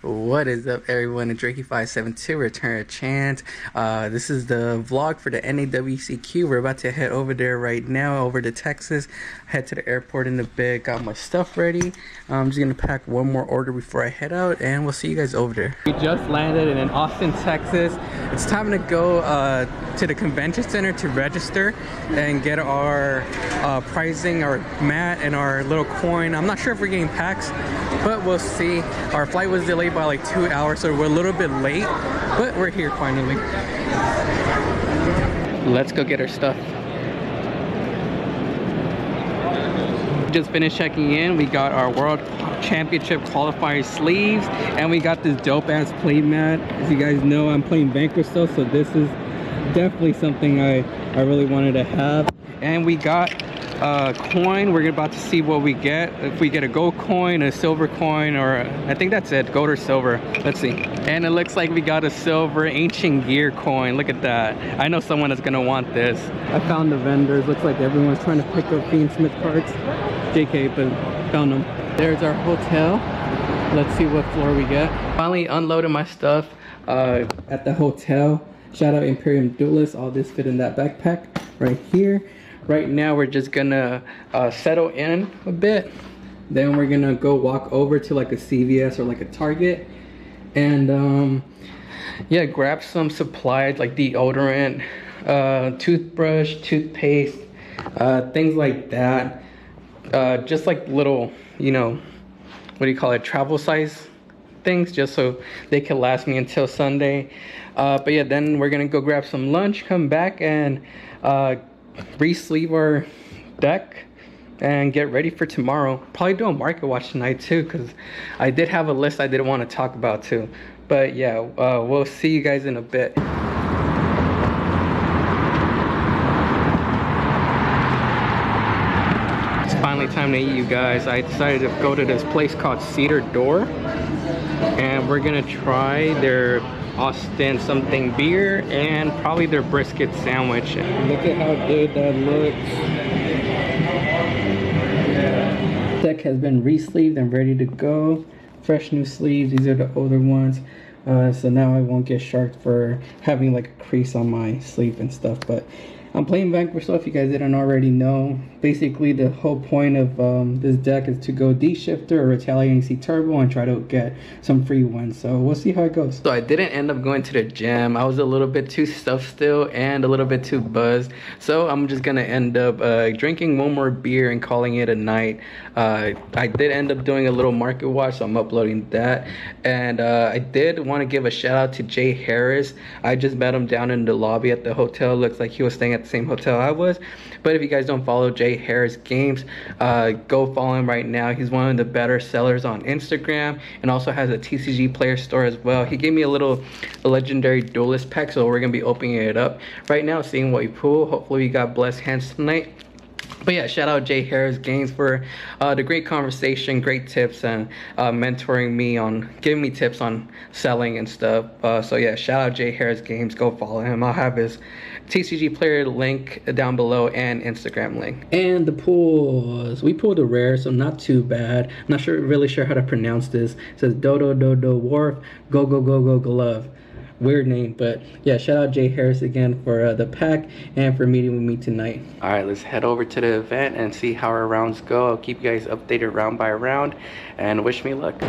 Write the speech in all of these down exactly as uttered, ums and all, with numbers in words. What is up, everyone? It's Drakey five seven two, Return of the Chans. Uh, this is the vlog for the N A W C Q. We're about to head over there right now, over to Texas. Head to the airport in a bit. Got my stuff ready. I'm just gonna pack one more order before I head out, and we'll see you guys over there. We just landed in Austin, Texas. It's time to go uh, to the convention center to register and get our uh, pricing, our mat, and our little coin. I'm not sure if we're getting packs, but we'll see. Our flight was delayed by like two hours, so we're a little bit late, but we're here finally. Let's go get our stuff. Just finished checking in. We got our World Championship qualifier sleeves, and we got this dope ass playmat. As you guys know, I'm playing Banker's still, so this is definitely something I, I really wanted to have. And we got Uh, coin. We're about to see what we get, if we get a gold coin, a silver coin, or a, I think that's it, gold or silver. Let's see. And it looks like we got a silver ancient gear coin. Look at that. I know someone is gonna want this. I found the vendors. Looks like everyone's trying to pick up Fiendsmith cards. J K, but found them. There's our hotel. Let's see what floor we get. Finally unloaded my stuff uh, at the hotel. Shout out Imperium Duelist. All this fit in that backpack right here. Right now we're just gonna uh, settle in a bit, then we're gonna go walk over to like a C V S or like a Target, and um, yeah, grab some supplies like deodorant, uh, toothbrush, toothpaste, uh, things like that. Uh, just like little, you know, what do you call it, travel size things, just so they can last me until Sunday. Uh, but yeah, then we're gonna go grab some lunch, come back, and uh, re-sleeve our deck and get ready for tomorrow. Probably do a market watch tonight too, because I did have a list I didn't want to talk about too. But yeah, uh, we'll see you guys in a bit. It's finally time to eat, you guys. I decided to go to this place called Cedar Door, and we're gonna try their Austin something beer and probably their brisket sandwich. Look at how good that looks. Deck has been re-sleeved and ready to go. Fresh new sleeves. These are the older ones. Uh, so now I won't get sharked for having like a crease on my sleeve and stuff. But I'm playing Vanquish, so if you guys didn't already know, basically the whole point of um, this deck is to go D shifter or Retaliating Sea Turbo and try to get some free ones. So we'll see how it goes. So I didn't end up going to the gym. I was a little bit too stuffed still and a little bit too buzzed. So I'm just going to end up uh, drinking one more beer and calling it a night. Uh, I did end up doing a little market watch, so I'm uploading that. And uh, I did want to give a shout out to Jay Harris. I just met him down in the lobby at the hotel. Looks like he was staying at same hotel I was. But if you guys don't follow Jay Harris Games, uh, go follow him right now. He's one of the better sellers on Instagram, and also has a T C G Player store as well. He gave me a little legendary duelist pack, so we're gonna be opening it up right now, seeing what we pull. Hopefully we got blessed hands tonight. But yeah, shout out Jay Harris Games for uh, the great conversation, great tips, and uh, mentoring me on, giving me tips on selling and stuff. Uh, so yeah, shout out Jay Harris Games. Go follow him. I'll have his T C G Player link down below and Instagram link. And the pulls. We pulled a rare, so not too bad. I'm not sure, really sure how to pronounce this. It says Dodo Dodo Wharf, Go Go Go Go Glove. Weird name, but yeah, shout out Jay Harris again for uh, the pack and for meeting with me tonight. All right, let's head over to the event and see how our rounds go. I'll keep you guys updated round by round, and wish me luck.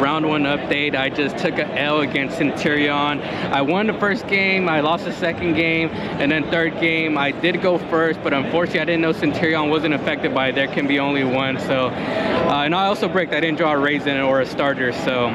Round one update. I just took a L against Centurion. I won the first game, I lost the second game, and then third game I did go first, but unfortunately I didn't know Centurion wasn't affected by There Can Be Only One. So uh, and I also bricked. I didn't draw a Raisin or a starter. So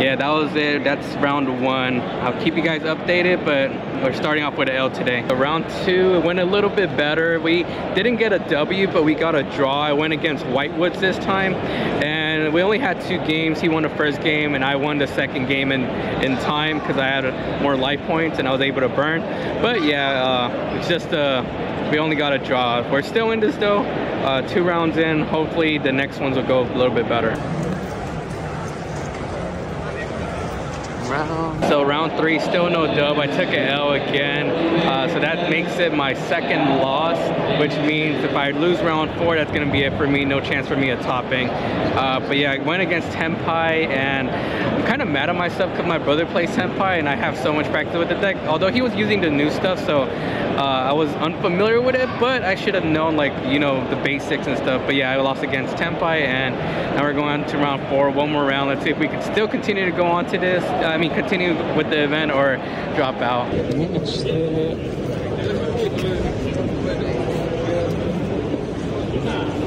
yeah, that was it. That's round one. I'll keep you guys updated, but we're starting off with an L today. So round two, it went a little bit better. We didn't get a W, but we got a draw. I went against Whitewoods this time, and we only had two games. He won the first game and I won the second game in in time, because I had a, more life points and I was able to burn. But yeah, uh, it's just uh, we only got a draw. We're still in this though, uh, two rounds in. Hopefully the next ones will go a little bit better. round. So round three, still no dub. I took an L again. Uh, so that makes it my second loss, which means if I lose round four, that's going to be it for me. No chance for me at topping. Uh, but yeah, I went against Tenpai, and I'm kind of mad at myself because my brother plays Tenpai, and I have so much practice with the deck. Although he was using the new stuff, so uh, I was unfamiliar with it, but I should have known, like, you know, the basics and stuff. But yeah, I lost against Tenpai, and now we're going to round four. One more round. Let's see if we can still continue to go on to this. I mean, continue with the event or drop out.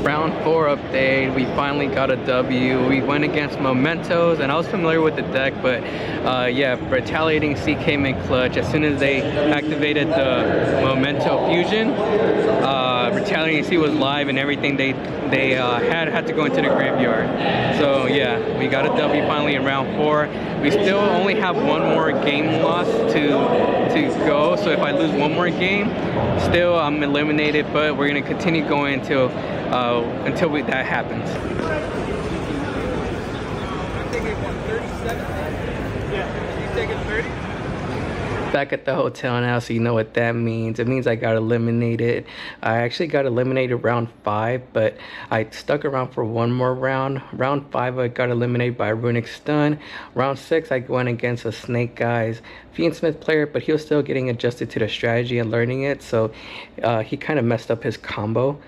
Round four update, we finally got a W. We went against Mementos, and I was familiar with the deck, but uh, yeah, retaliating C came in clutch. As soon as they activated the memento fusion, uh, retaliating C was live, and everything they they uh, had had to go into the graveyard. So yeah, we got a W finally in round four. We still only have one more game loss to to go, so if I lose one more game, still I'm eliminated, but we're gonna continue going until uh, until we, that happens. Back at the hotel now, so you know what that means. It means I got eliminated. I actually got eliminated round five, but I stuck around for one more round. Round five, I got eliminated by Runic Stun. Round six, I went against a Snake Eyes Fiendsmith player, but he was still getting adjusted to the strategy and learning it, so uh, he kind of messed up his combo.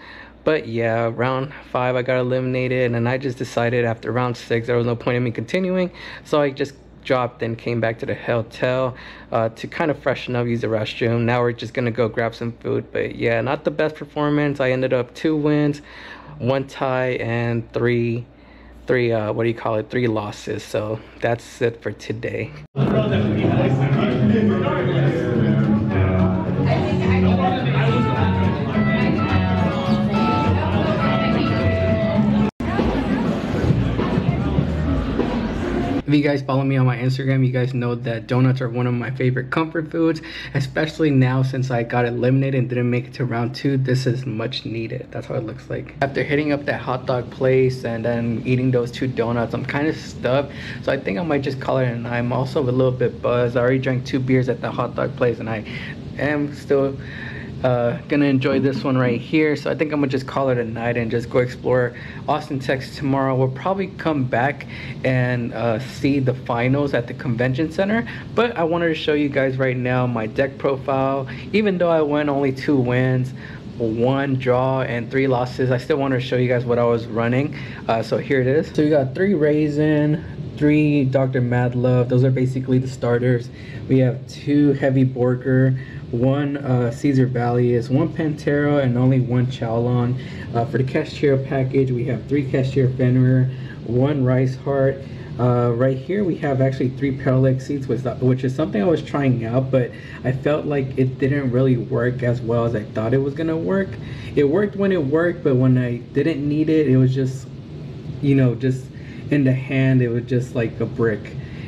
But yeah, round five I got eliminated, and then I just decided after round six there was no point in me continuing, so I just dropped and came back to the hotel uh, to kind of freshen up, use the restroom. Now we're just gonna go grab some food. But yeah, not the best performance. I ended up two wins, one tie, and three, three uh, what do you call it? Three losses. So that's it for today. If you guys follow me on my Instagram, you guys know that donuts are one of my favorite comfort foods, especially now since I got eliminated and didn't make it to round two. This is much needed. That's what it looks like. After hitting up that hot dog place and then eating those two donuts, I'm kind of stuffed, so I think I might just call it a night. I'm also a little bit buzzed. I already drank two beers at the hot dog place, and I am still uh gonna enjoy this one right here, so I think I'm gonna just call it a night and just go explore Austin, Texas tomorrow. We'll probably come back and uh see the finals at the convention center, but I wanted to show you guys right now my deck profile. Even though I went only two wins, one draw, and three losses, I still wanted to show you guys what I was running. Uh so here it is. So we got three Raisin, three Doctor Mad Love, those are basically the starters. We have two Heavy Borger, one uh, Caesar Valius, one Pantera, and only one Chaolong. Uh, for the cashier package, we have three cashier Fenrir, one Rice Heart. Uh, right here we have actually three Parallax seats, which is something I was trying out, but I felt like it didn't really work as well as I thought it was gonna work. It worked when it worked, but when I didn't need it, it was just, you know, just in the hand, it was just like a brick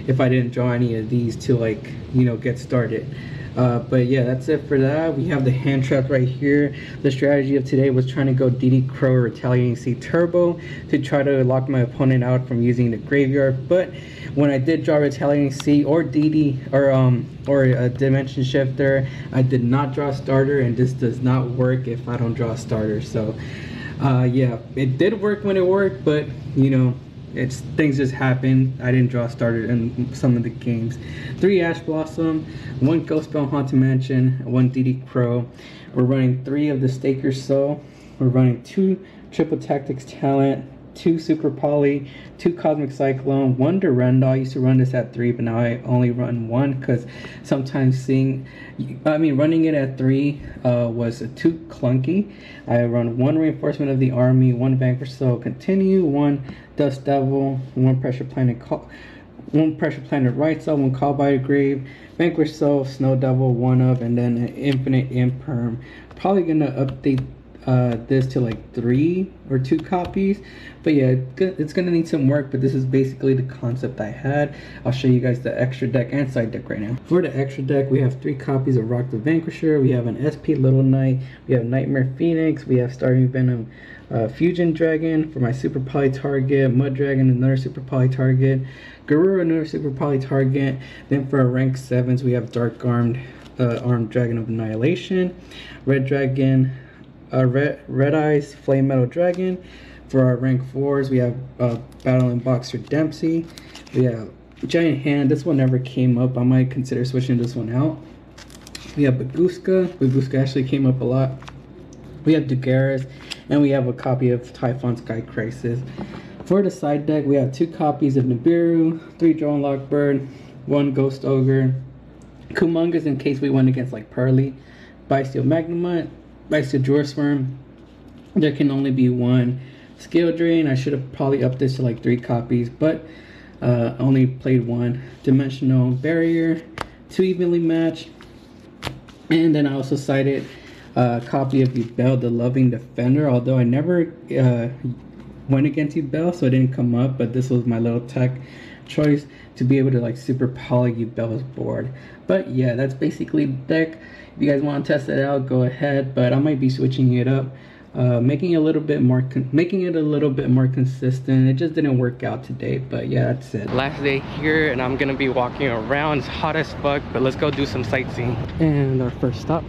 if I didn't draw any of these to, like, you know, get started. Uh, but yeah, that's it for that. We have the hand trap right here. The strategy of today was trying to go D D Crow Retaliating C Turbo to try to lock my opponent out from using the graveyard. But when I did draw Retaliating C or D D or um or a Dimension Shifter, I did not draw a starter, and this does not work if I don't draw a starter. So uh, yeah, it did work when it worked, but you know, it's things just happened. I didn't draw starter in some of the games. Three Ash Blossom, one Ghost Bell Haunted Mansion, one D D Crow. We're running three of the Staker Soul. We're running two Triple Tactics Talent, two Super Poly, two Cosmic Cyclone, one Durandal. I used to run this at three, but now I only run one because sometimes seeing, I mean, running it at three uh, was too clunky. I run one Reinforcement of the Army, one Banker's Soul Continue, one Dust Devil, one Pressure Planet, call, one Pressure Planet Rights Up, one Call by the Grave, Banker's Soul, Snow Devil, one of, and then an Infinite Imperm. Probably gonna update uh, this to like three or two copies. But yeah, it's gonna need some work, but this is basically the concept I had. I'll show you guys the extra deck and side deck right now. For the extra deck, we have three copies of Rock the Vanquisher, we have an S P Little Knight, we have Nightmare Phoenix, we have Starving Venom uh, Fusion Dragon for my Super Poly target, Mud Dragon, another Super Poly target, Guru, another Super Poly target. Then for our rank sevens, we have Dark Armed Uh, Armed Dragon of Annihilation, Red Dragon, uh, Red, Red Eyes, Flame Metal Dragon. For our rank fours, we have uh, Battling Boxer Dempsey. We have Giant Hand. This one never came up. I might consider switching this one out. We have Baguska. Baguska actually came up a lot. We have Dugaris, and we have a copy of Typhon Sky Crisis. For the side deck, we have two copies of Nibiru, three Drone Lockbird, one Ghost Ogre, Kumongas in case we went against like Pearly, Bisteel Magnemite, Bisteel Drawsworm. There can only be one Scale Drain. I should have probably upped this to like three copies, but uh, only played one. Dimensional Barrier, two Evenly Matched. And then I also cited a copy of Ubel, the Loving Defender, although I never uh, went against Ubel, so it didn't come up, but this was my little tech choice to be able to like Super Poly Ubel's board. But yeah, that's basically the deck. If you guys want to test it out, go ahead, but I might be switching it up, uh making a little bit more con making it a little bit more consistent. It just didn't work out today, but yeah, that's it. Last day here, and I'm gonna be walking around. It's hot as fuck, but let's go do some sightseeing. And our first stop,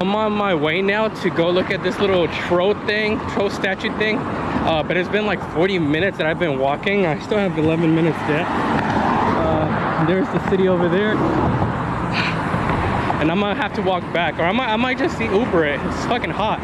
I'm on my way now to go look at this little troll thing, troll statue thing, uh, but it's been like forty minutes that I've been walking. I still have eleven minutes left. Uh, there's the city over there, and I'm gonna have to walk back, or I might, I might just see Uber it. It's fucking hot.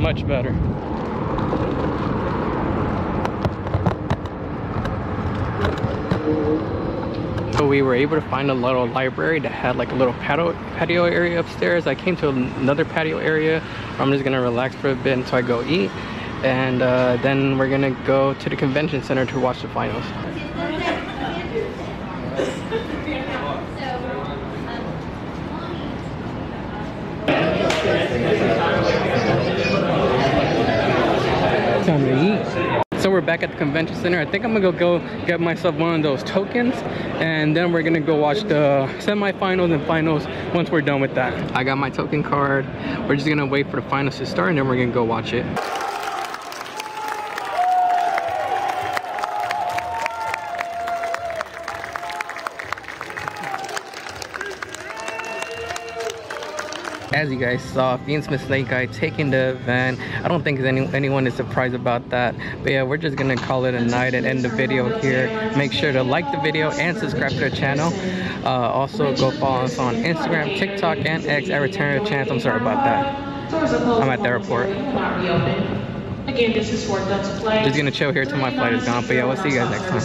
Much better. So we were able to find a little library that had like a little patio, patio area upstairs. I came to another patio area where I'm just gonna relax for a bit until I go eat, and uh, then we're gonna go to the convention center to watch the finals. So we're back at the convention center. I think I'm gonna go get myself one of those tokens, and then we're gonna go watch the semifinals and finals once we're done with that. I got my token card. We're just gonna wait for the finals to start, and then we're gonna go watch it. As you guys saw, Fiendsmith late guy taking the event. I don't think any, anyone is surprised about that. But yeah, we're just gonna call it a night and end the video here. Make sure to like the video and subscribe to the channel. Uh, also, go follow us on Instagram, TikTok, and X at Return of the Chans. I'm sorry about that. I'm at the airport. Again, this is for Just gonna chill here till my flight is gone. But yeah, we'll see you guys next time.